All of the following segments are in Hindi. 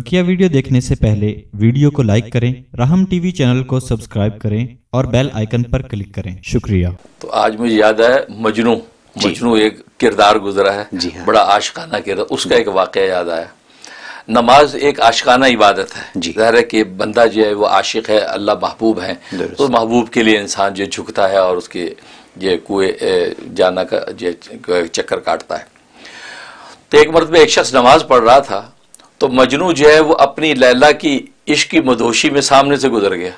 बकिया वीडियो देखने से पहले वीडियो को लाइक करें, राम टीवी चैनल को सब्सक्राइब करें और बेल आइकन पर क्लिक करें। शुक्रिया। तो आज मुझे याद है मजनू एक किरदार गुजरा है। जी हाँ। बड़ा आशिकाना किरदार, उसका एक वाकया याद आया। नमाज एक आशिकाना इबादत है। ज़ाहिर है कि बंदा जो है वो आशिक है, अल्लाह महबूब है, तो महबूब के लिए इंसान जो झुकता है और उसके ये कुएं जाना का चक्कर काटता है। तो एक मरतबा एक शख्स नमाज पढ़ रहा था तो मजनू जो है वो अपनी लैला की इश्क की मदोशी में सामने से गुजर गया।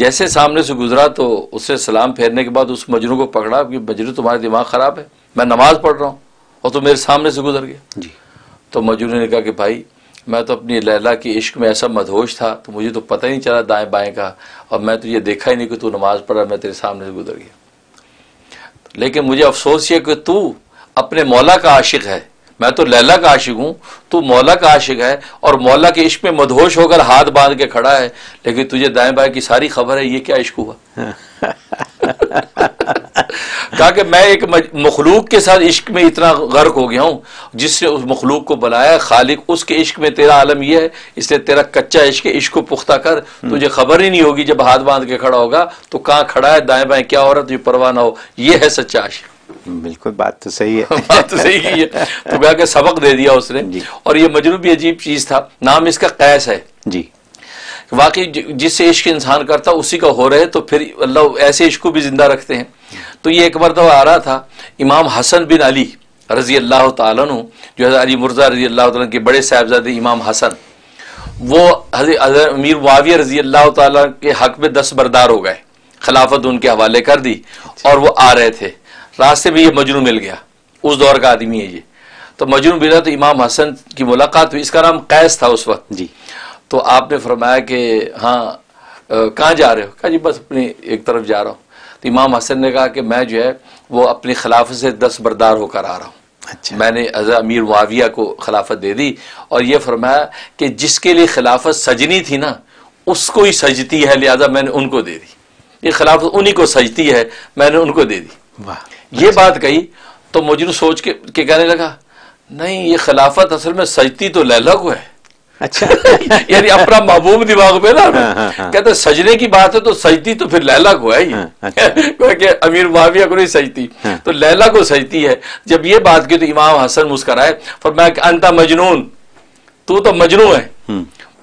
जैसे सामने से गुजरा तो उससे सलाम फेरने के बाद उस मजनू को पकड़ा कि मजनू तुम्हारा दिमाग ख़राब है, मैं नमाज पढ़ रहा हूँ और तुम मेरे सामने से गुजर गया। जी। तो मजनू ने कहा कि भाई मैं तो अपनी लैला की इश्क में ऐसा मदहोश था तो मुझे तो पता ही नहीं चला दाएँ बाएँ का, और मैं तो ये देखा ही नहीं कि तू नमाज पढ़ रहा, मैं तेरे सामने से गुजर गया। लेकिन मुझे अफसोस ये कि तू अपने मौला का आशिक है, मैं तो लैला का आशिक हूँ, तू मौला का आशिक है और मौला के इश्क में मदहोश होकर हाथ बांध के खड़ा है, लेकिन तुझे दाएं बाएं की सारी खबर है, ये क्या इश्क हुआ। कहा कि मैं एक मखलूक के साथ इश्क में इतना गर्क हो गया हूँ जिससे उस मखलूक को बनाया खालिक, उसके इश्क में तेरा आलम यह है, इसलिए तेरा कच्चा इश्क है, इश्क को पुख्ता कर। तुझे खबर ही नहीं होगी जब हाथ बांध के खड़ा होगा तो कहाँ खड़ा है, दाएं बाएं क्या हो रहा है, तुझे परवाह ना हो, यह है सच्चा आशिक। बिल्कुल, बात तो सही है। बात तो सही की है। तो कहा कि सबक दे दिया उसने। और ये मजनू भी अजीब चीज था, नाम इसका कैस है। जी। वाकई जिससे इश्क इंसान करता उसी का हो रहे, तो फिर अल्लाह ऐसे इश्क को भी जिंदा रखते हैं। तो ये एक मरतबा आ रहा था इमाम हसन बिन अली रजी अल्लाह तआला अन्हु, जो अली मर्जा रजी अल्लाह तआला के बड़े साहबजादे इमाम हसन, वो अमीर मुआविया रजी अल्लाह तआला के हक में दस्तबरदार हो गए, खिलाफत उनके हवाले कर दी। और वो आ रहे थे, रास्ते में ये मजनू मिल गया, उस दौर का आदमी है ये। तो मजनू मिला तो इमाम हसन की मुलाकात हुई, इसका नाम कैस था उस वक्त। जी। तो आपने फरमाया कि हाँ कहाँ जा रहे हो? कहा जी बस अपनी एक तरफ जा रहा हूँ। तो इमाम हसन ने कहा कि मैं जो है वो अपनी खिलाफत से दस्तबरदार होकर आ रहा हूँ। अच्छा। मैंने अमीर मुआविया को खिलाफत दे दी और ये फरमाया कि जिसके लिए खिलाफत सजनी थी ना उसको ही सजती है, लिहाजा मैंने उनको दे दी, ये खिलाफत उन्हीं को सजती है, मैंने उनको दे दी। वाह, ये बात कही। तो मजनू सोच के कहने लगा नहीं, ये खिलाफत असल में सजती तो लैला को है। अच्छा। यानी अपना महबूब दिमाग पे ना। हाँ, हाँ। कहते सजने की बात है तो सजती तो फिर लैला को है। हाँ, अच्छा। अमीर मुआविया को नहीं सजती। हाँ। तो लैला को सजती है। जब ये बात की तो इमाम हसन मुस्कराए, फरमाया कि अंता मजनून, तू तो मजनू है।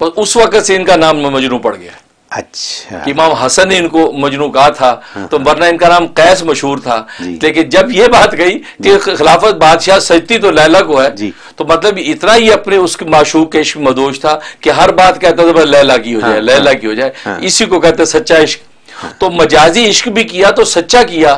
पर उस वक्त से इनका नाम मजनू पड़ गया। अच्छा। इमाम हसन ने इनको मजनू कहा था, तो वरना इनका नाम कैस मशहूर था। लेकिन जब ये बात गई कि खिलाफत बादशाह सजती तो लैला को है, तो मतलब इतना ही अपने उसके माशूक के इश्क मदोश था कि हर बात कहता था बस लैला की हो जाए, लैला की हो जाए। इसी को कहते सच्चा इश्क। तो मजाजी इश्क भी किया तो सच्चा किया,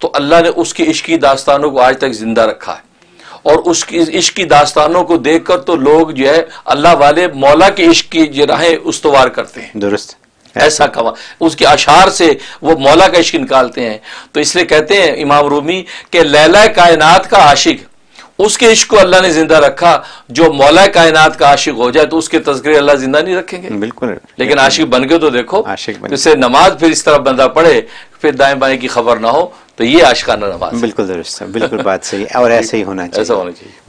तो अल्लाह ने उसके इश्क की दास्तानों को आज तक जिंदा रखा है। और उसकी इश्क की दास्तानों को देखकर तो लोग जो है अल्लाह वाले मौला के इश्क की जो राहें उस्तवार करते हैं। दुरुस्त, ऐसा कहा, उसके अशार से वो मौला का इश्क निकालते हैं। तो इसलिए कहते हैं इमाम रूमी के लैला कायनात का आशिक, उसके इश्क को अल्लाह ने जिंदा रखा। जो मौला कायनात का आशिक हो जाए तो उसके तज़किरे अल्लाह जिंदा नहीं रखेंगे। बिल्कुल। लेकिन आशिक बन के तो देखो, इससे नमाज फिर इस तरह बंदा पढ़े फिर दाएं बाएं की खबर ना हो, तो ये आशिकाना नमाज। बिल्कुल दुरुस्त, बिल्कुल बात सही, और ऐसा ही होना चाहिए।